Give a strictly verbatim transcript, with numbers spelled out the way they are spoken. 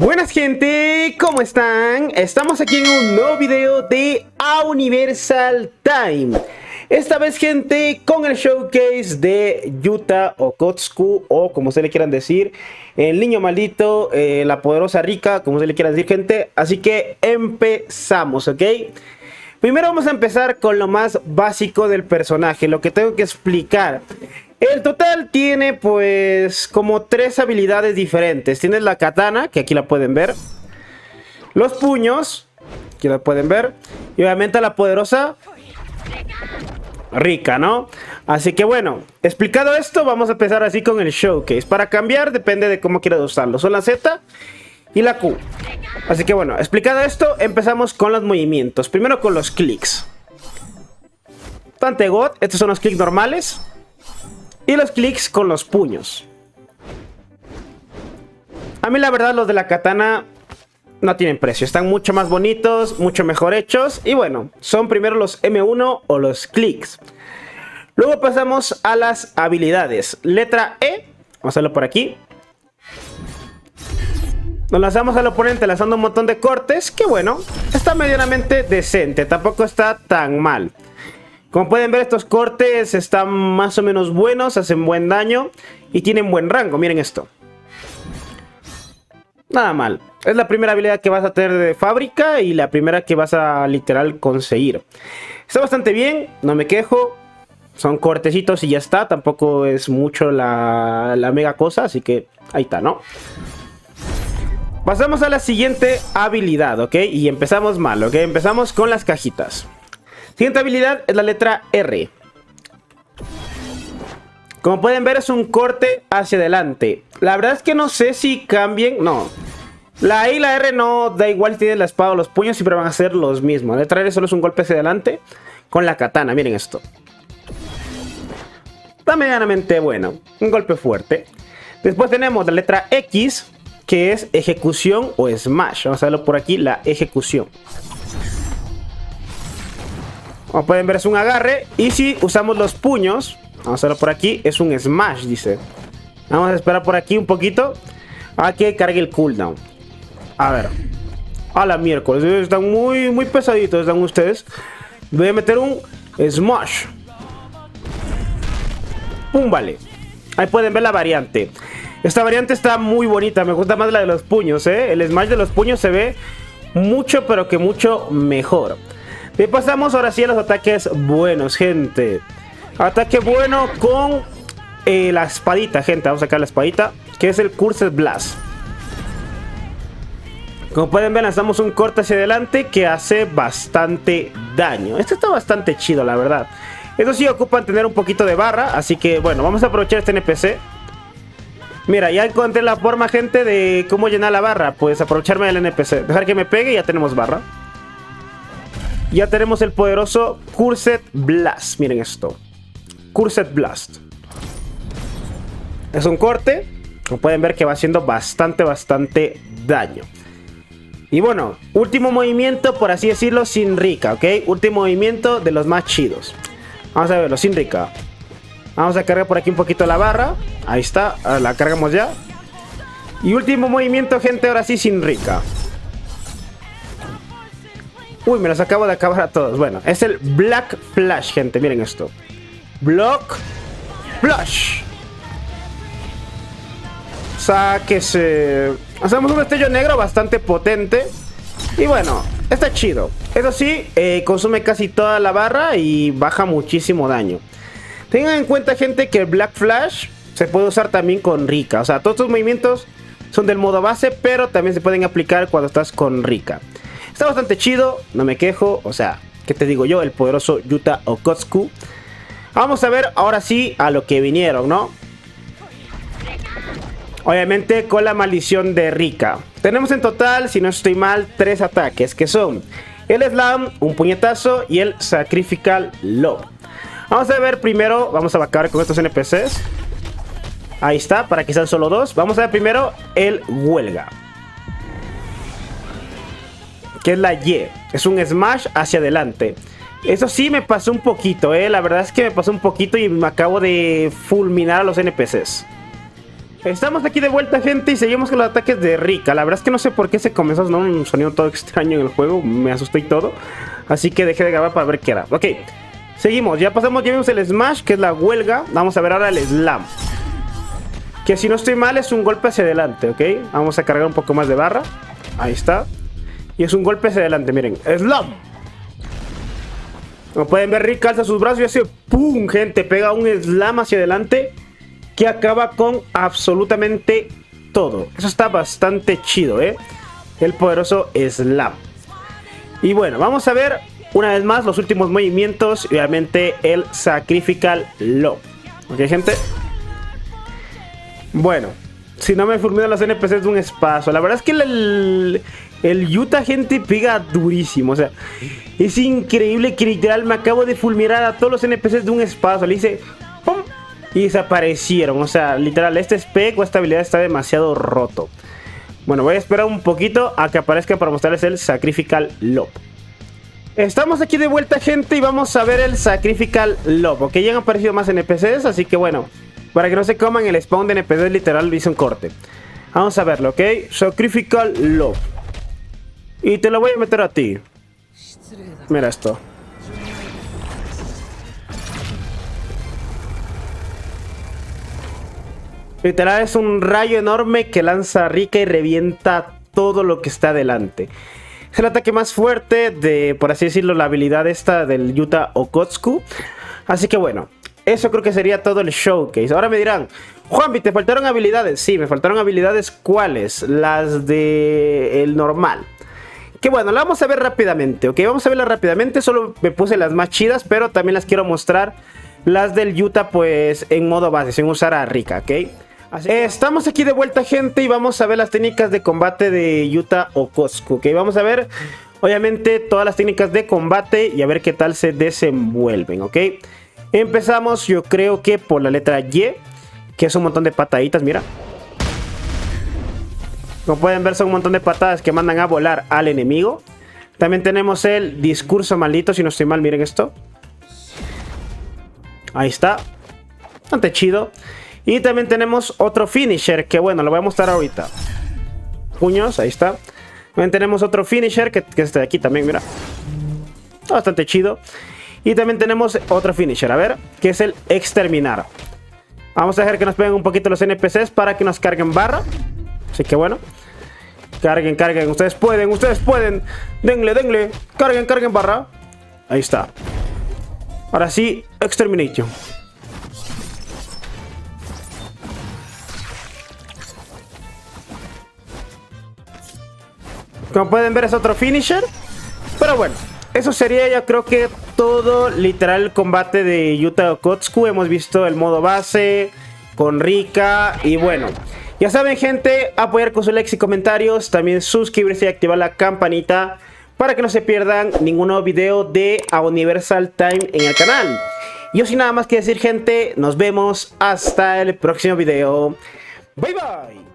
Buenas gente, ¿cómo están? Estamos aquí en un nuevo video de A Universal Time. Esta vez gente, con el showcase de Yuta Okkotsu, o como ustedes le quieran decir, el niño maldito, eh, la poderosa Rika, como ustedes le quieran decir gente. Así que empezamos, ¿ok? Primero vamos a empezar con lo más básico del personaje, lo que tengo que explicar. El total tiene pues como tres habilidades diferentes. Tienes la katana, que aquí la pueden ver. Los puños, aquí la pueden ver. Y obviamente la poderosa Rika, ¿no? Así que bueno, explicado esto, vamos a empezar así con el showcase. Para cambiar depende de cómo quieras usarlo. Son la Z y la Q. Así que bueno, explicado esto, empezamos con los movimientos. Primero con los clics. Bastante god, estos son los clics normales. Y los clics con los puños. A mí la verdad los de la katana no tienen precio. Están mucho más bonitos, mucho mejor hechos. Y bueno, son primero los eme uno o los clics. Luego pasamos a las habilidades. Letra E. Vamos a hacerlo por aquí. Nos lanzamos al oponente lanzando un montón de cortes. Que bueno, está medianamente decente. Tampoco está tan mal. Como pueden ver, estos cortes están más o menos buenos, hacen buen daño y tienen buen rango. Miren esto. Nada mal. Es la primera habilidad que vas a tener de fábrica y la primera que vas a literal conseguir. Está bastante bien, no me quejo. Son cortecitos y ya está. Tampoco es mucho la, la mega cosa, así que ahí está, ¿no? Pasamos a la siguiente habilidad, ¿ok? Y empezamos mal, ¿ok? Empezamos con las cajitas. Siguiente habilidad es la letra R. Como pueden ver es un corte hacia adelante. La verdad es que no sé si cambien. No, la E y la R no da igual si tienen la espada o los puños. Siempre van a ser los mismos. La letra R solo es un golpe hacia adelante con la katana. Miren esto. Está medianamente bueno. Un golpe fuerte. Después tenemos la letra X, que es ejecución o smash. Vamos a verlo por aquí, la ejecución. Como pueden ver es un agarre. Y si usamos los puños, vamos a verlo por aquí, es un smash, dice. Vamos a esperar por aquí un poquito a que cargue el cooldown. A ver. A la miércoles. Están muy, muy pesaditos, están ustedes. Voy a meter un smash. Pum, vale. Ahí pueden ver la variante. Esta variante está muy bonita. Me gusta más la de los puños, ¿eh? El smash de los puños se ve mucho, pero que mucho mejor. Y pasamos ahora sí a los ataques buenos, gente. Ataque bueno con eh, la espadita, gente. Vamos a sacar la espadita, que es el Cursed Blast. Como pueden ver, lanzamos un corte hacia adelante que hace bastante daño. Este está bastante chido, la verdad. Esto sí ocupan tener un poquito de barra, así que bueno, vamos a aprovechar este ene pe ce. Mira, ya encontré la forma, gente, de cómo llenar la barra. Pues aprovecharme del ene pe ce. Dejar que me pegue y ya tenemos barra. Ya tenemos el poderoso Cursed Blast. Miren esto. Cursed Blast. Es un corte. Como pueden ver que va haciendo bastante, bastante daño. Y bueno, último movimiento, por así decirlo, sin Rika, ¿ok? Último movimiento de los más chidos. Vamos a verlo, sin Rika. Vamos a cargar por aquí un poquito la barra. Ahí está, ahora la cargamos ya. Y último movimiento, gente, ahora sí sin Rika. Uy, me los acabo de acabar a todos. Bueno, es el Black Flash, gente. Miren esto. Block Flash. Sáquese. Hacemos un destello negro bastante potente. Y bueno, está chido. Eso sí, eh, consume casi toda la barra y baja muchísimo daño. Tengan en cuenta, gente, que el Black Flash se puede usar también con Rika. O sea, todos tus movimientos son del modo base, pero también se pueden aplicar cuando estás con Rika. Está bastante chido, no me quejo. O sea, ¿qué te digo yo? El poderoso Yuta Okkotsu. Vamos a ver ahora sí a lo que vinieron, ¿no? Obviamente con la maldición de Rika. Tenemos en total, si no estoy mal, tres ataques, que son el slam, un puñetazo y el Sacrificial Love. Vamos a ver primero, vamos a acabar con estos ene pe ces. Ahí está, para que sean solo dos. Vamos a ver primero el huelga, que es la Y. Es un smash hacia adelante. Eso sí me pasó un poquito, eh. La verdad es que me pasó un poquito y me acabo de fulminar a los ene pe ces. Estamos aquí de vuelta, gente, y seguimos con los ataques de Rika. La verdad es que no sé por qué se comenzó a sonar un sonido todo extraño en el juego. Me asusté y todo. Así que dejé de grabar para ver qué era. Ok, seguimos. Ya pasamos, ya vimos el Smash, que es la huelga. Vamos a ver ahora el Slam, que si no estoy mal es un golpe hacia adelante, ¿ok? Vamos a cargar un poco más de barra. Ahí está. Y es un golpe hacia adelante, miren. ¡Slam! Como pueden ver, Rika alza sus brazos y hace ¡pum! Gente, pega un slam hacia adelante que acaba con absolutamente todo. Eso está bastante chido, ¿eh? El poderoso slam. Y bueno, vamos a ver una vez más los últimos movimientos. Obviamente el Sacrificial Love. ¿Ok, gente? Bueno, si no me fulminan las N P Cs de un espacio. La verdad es que el, el Yuta, gente, pega durísimo. O sea, es increíble que literal me acabo de fulminar a todos los N P Cs de un espacio. Le hice ¡pum! Y desaparecieron. O sea, literal, este spec o esta habilidad está demasiado roto. Bueno, voy a esperar un poquito a que aparezca para mostrarles el Sacrificial Love. Estamos aquí de vuelta, gente, y vamos a ver el Sacrificial Love. Ok, ya han aparecido más N P Cs, así que bueno, para que no se coman el spawn de N P Cs, literal hice un corte. Vamos a verlo, ¿ok? Sacrificial Love. Y te lo voy a meter a ti. Mira esto. Literal es un rayo enorme que lanza a Rika y revienta todo lo que está delante. Es el ataque más fuerte de, por así decirlo, la habilidad esta del Yuta Okkotsu. Así que bueno, eso creo que sería todo el showcase. Ahora me dirán, Juanvi, ¿te faltaron habilidades? Sí, me faltaron habilidades. ¿Cuáles? Las de el normal. Que bueno, la vamos a ver rápidamente, ¿ok? Vamos a verla rápidamente, solo me puse las más chidas, pero también las quiero mostrar. Las del Yuta, pues, en modo base, sin usar a Rika, ¿ok? Así que estamos aquí de vuelta, gente, y vamos a ver las técnicas de combate de Yuta Okkotsu, ¿ok? Vamos a ver, obviamente, todas las técnicas de combate y a ver qué tal se desenvuelven, ¿ok? Empezamos, yo creo que por la letra Y, que es un montón de pataditas, mira. Como pueden ver, son un montón de patadas que mandan a volar al enemigo. También tenemos el discurso maldito, si no estoy mal, miren esto. Ahí está, bastante chido. Y también tenemos otro finisher, que bueno, lo voy a mostrar ahorita. Puños, ahí está. También tenemos otro finisher, que, que está aquí también, mira. Bastante chido. Y también tenemos otro finisher, a ver, que es el exterminar. Vamos a dejar que nos peguen un poquito los N P Cs para que nos carguen barra. Así que bueno, carguen, carguen, ustedes pueden, ustedes pueden. Denle, denle, carguen, carguen barra. Ahí está. Ahora sí, Extermination. Como pueden ver es otro finisher. Pero bueno, eso sería, yo creo que todo literal el combate de Yuta Okkotsu. Hemos visto el modo base con Rika y bueno, ya saben, gente, apoyar con sus likes y comentarios, también suscribirse y activar la campanita para que no se pierdan ningún nuevo video de A Universal Time en el canal. Yo sin nada más que decir, gente, nos vemos hasta el próximo video. Bye bye.